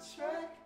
track.